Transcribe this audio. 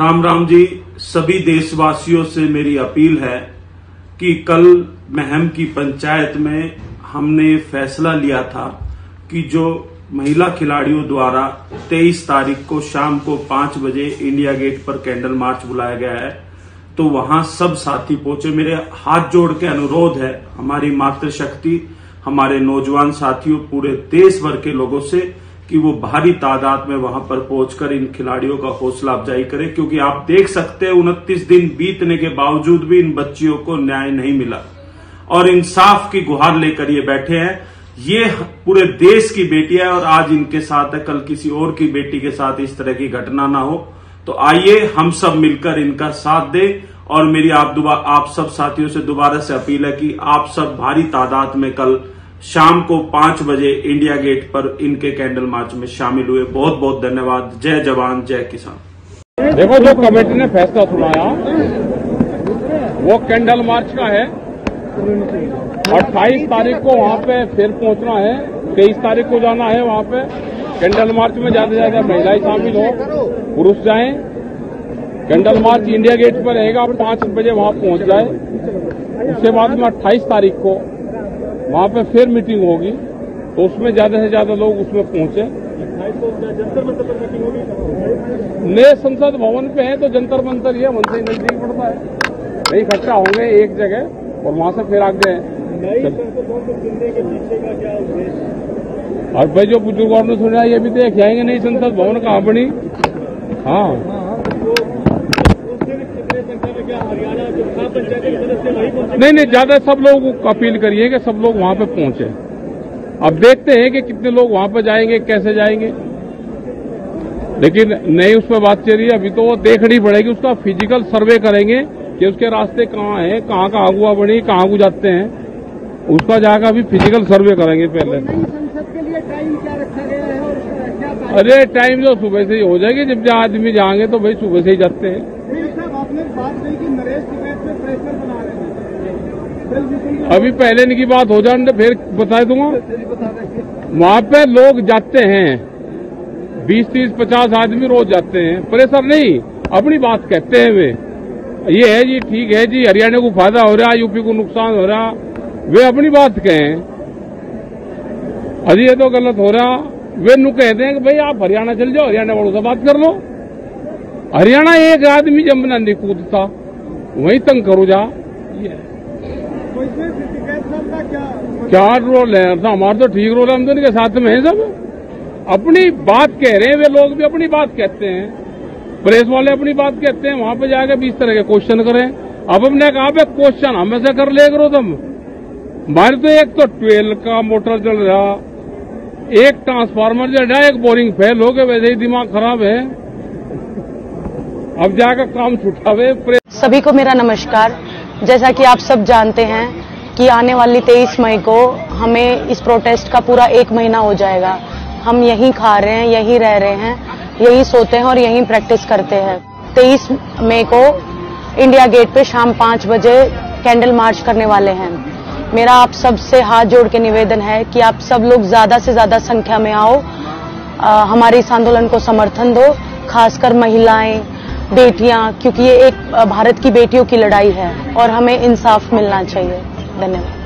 राम राम जी। सभी देशवासियों से मेरी अपील है कि कल महम की पंचायत में हमने फैसला लिया था कि जो महिला खिलाड़ियों द्वारा 23 तारीख को शाम को 5 बजे इंडिया गेट पर कैंडल मार्च बुलाया गया है, तो वहां सब साथी पहुंचे। मेरे हाथ जोड़ के अनुरोध है हमारी मातृशक्ति, हमारे नौजवान साथियों, पूरे देश भर के लोगों से कि वो भारी तादाद में वहां पर पहुंचकर इन खिलाड़ियों का हौसला अफजाई करें, क्योंकि आप देख सकते हैं 29 दिन बीतने के बावजूद भी इन बच्चियों को न्याय नहीं मिला और इंसाफ की गुहार लेकर ये बैठे हैं। ये पूरे देश की बेटियां है और आज इनके साथ है, कल किसी और की बेटी के साथ इस तरह की घटना ना हो, तो आइए हम सब मिलकर इनका साथ दें। और मेरी आप सब साथियों से दोबारा से अपील है कि आप सब भारी तादाद में कल शाम को 5 बजे इंडिया गेट पर इनके कैंडल मार्च में शामिल हुए। बहुत बहुत धन्यवाद। जय जवान जय किसान। देखो, जो कमेटी ने फैसला सुनाया वो कैंडल मार्च का है। 28 तारीख को वहां पे फिर पहुंचना है, 23 तारीख को जाना है वहां पे। कैंडल मार्च में ज्यादा से ज्यादा महिलाएं शामिल हो, पुरुष जाएं। कैंडल मार्च इंडिया गेट पर रहेगा, 5 बजे वहां पहुंच जाए। उसके बाद में 28 तारीख को वहां पे फिर मीटिंग होगी, तो उसमें ज्यादा से ज्यादा लोग उसमें पहुंचे। नए संसद भवन पे है तो जंतर मंतर ये मन से नजदीक पड़ता है, नहीं इकट्ठा होंगे एक जगह और वहां से फिर आगे और भाई जो बुजुर्गों ने सुना ये भी देख जाएंगे। नई संसद भवन का अपनी हाँ नहीं, ज्यादा सब लोग अपील करिए कि सब लोग वहां पे पहुंचे। अब देखते हैं कि कितने लोग वहां पे जाएंगे, कैसे जाएंगे, लेकिन नहीं उस पर बात चल रही है। अभी तो वो देखनी पड़ेगी, उसका फिजिकल सर्वे करेंगे कि उसके रास्ते कहाँ हैं, कहाँ का अगुआ बनी, कहाँ को जाते हैं, उसका जाकर अभी फिजिकल सर्वे करेंगे पहले। अरे टाइम जो सुबह से ही हो जाएगी, जब जहाँ आदमी जाएंगे तो भाई सुबह से ही जाते हैं। अभी पहले इनकी बात हो जाए फिर बता दूंगा। वहां पे लोग जाते हैं 20-30-50 आदमी रोज जाते हैं, प्रेशर नहीं, अपनी बात कहते हैं वे। ये है जी, ठीक है जी, हरियाणा को फायदा हो रहा, यूपी को नुकसान हो रहा, वे अपनी बात कहें। अरे ये तो गलत हो रहा, वे नु कहते हैं कि भाई आप हरियाणा चल जाओ, हरियाणा वालों से बात कर लो। हरियाणा एक आदमी जमना नहीं कूदता, वहीं तंग करो जा। क्या रोल है हमारा, तो ठीक रोल है, हम तो इनके साथ में है। सब अपनी बात कह रहे हैं, वे लोग भी अपनी बात कहते हैं, प्रेस वाले अपनी बात कहते हैं। वहां पे जाकर 20 तरह के क्वेश्चन करें। अब हमने कहा भाई क्वेश्चन हमें से कर ले करो तुम, हमारे तो एक तो ट्वेल का मोटर चल रहा, एक ट्रांसफार्मर चल रहा, एक बोरिंग फेल हो गया, वैसे ही दिमाग खराब है, अब जाकर काम छुटा हुए। सभी को मेरा नमस्कार। जैसा कि आप सब जानते हैं कि आने वाली 23 मई को हमें इस प्रोटेस्ट का पूरा 1 महीना हो जाएगा। हम यहीं खा रहे हैं, यहीं रह रहे हैं, यहीं सोते हैं और यहीं प्रैक्टिस करते हैं। 23 मई को इंडिया गेट पे शाम 5 बजे कैंडल मार्च करने वाले हैं। मेरा आप सब से हाथ जोड़ के निवेदन है कि आप सब लोग ज्यादा से ज्यादा संख्या में आओ, हमारे इस आंदोलन को समर्थन दो, खासकर महिलाएं, बेटियां, क्योंकि ये एक भारत की बेटियों की लड़ाई है और हमें इंसाफ मिलना चाहिए। धन्यवाद।